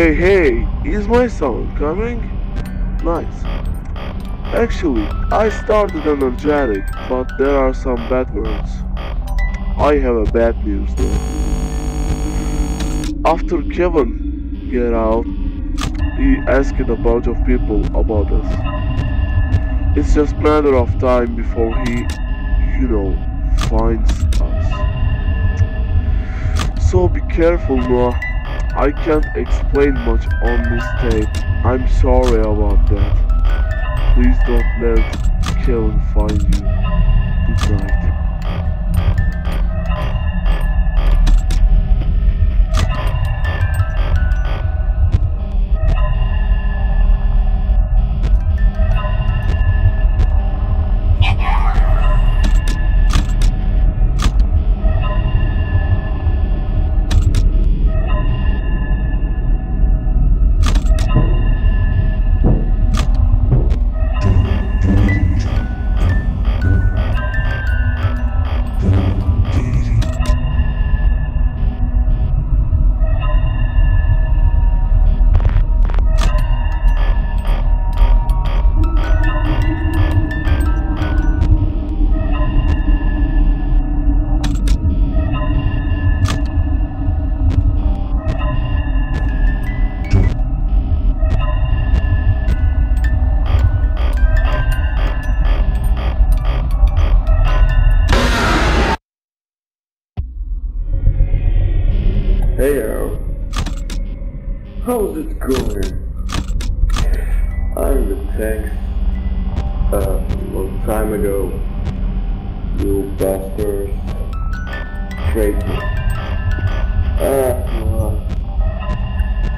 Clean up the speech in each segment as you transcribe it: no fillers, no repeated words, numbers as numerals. Hey, hey, is my sound coming? Nice. Actually, I started on energetic, but there are some bad words. I have a bad news though. After Kevin get out, he asked a bunch of people about us. It's just matter of time before he, finds us. So be careful, Noah. I can't explain much on this tape. I'm sorry about that. Please don't let Kevin find you. Good night. How's it going? I'm the text. Long time ago, you bastards betrayed me.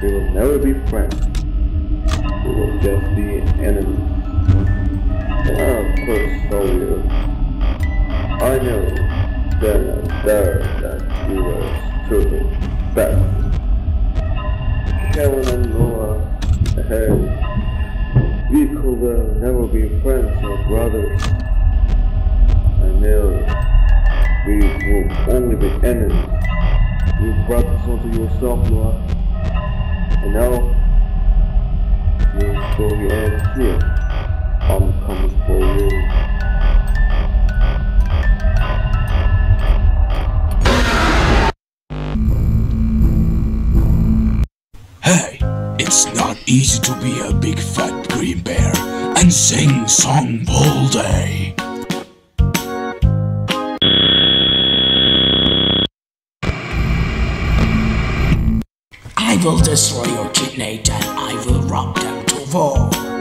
We will never be friends. We will just be enemies. And I'm so sorry. I know then and there that you were stupid bastards. Kevin and Noah, we could never be friends or brothers. I know we will only be enemies. You brought this onto yourself, Noah, and now you'll show your end here. I'm coming for you. It's not easy to be a big fat green bear and sing song all day. I will destroy your kidney and I will rock them to war.